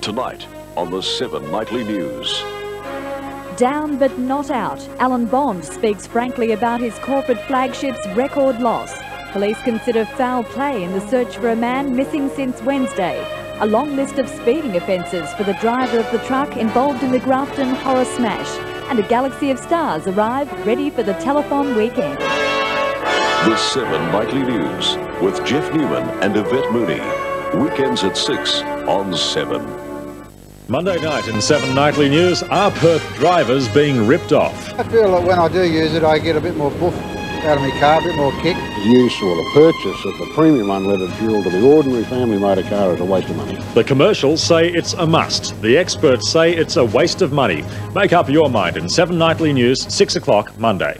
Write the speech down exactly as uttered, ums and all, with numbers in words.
tonight on the Seven Nightly News. Down but not out, Alan Bond speaks frankly about his corporate flagship's record loss. Police consider foul play in the search for a man missing since Wednesday. A long list of speeding offences for the driver of the truck involved in the Grafton horror smash. And a galaxy of stars arrive ready for the telethon weekend. The Seven Nightly News with Jeff Newman and Yvette Mooney. Weekends at six on Seven. Monday night in Seven Nightly News, are Perth drivers being ripped off? I feel that when I do use it, I get a bit more boof out of my car, a bit more kick. The use or the purchase of the premium unleaded fuel to the ordinary family motor car is a waste of money. The commercials say it's a must. The experts say it's a waste of money. Make up your mind in Seven Nightly News, six o'clock Monday.